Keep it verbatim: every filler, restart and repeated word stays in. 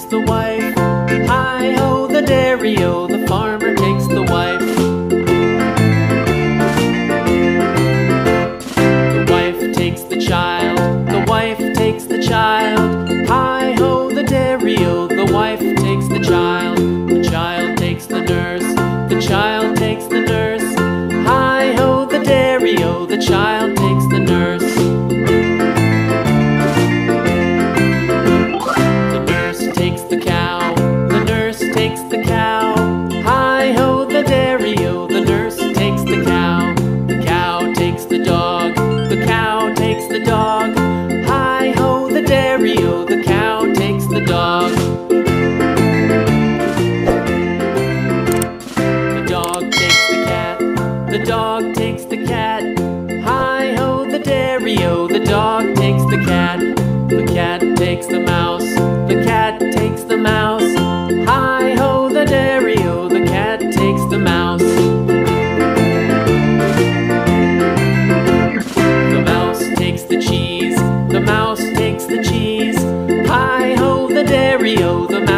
takes the wife. Hi-ho, the dairy-o, the farmer takes the wife. The wife takes the child, the wife takes the child. Hi-ho, the dairy-o, the wife takes the child. The child takes the nurse, the child takes the nurse. Hi-ho, the dairy-o, the child takes the nurse. The mouse takes the cheese. Hi-ho, the dairy-o, the mouse.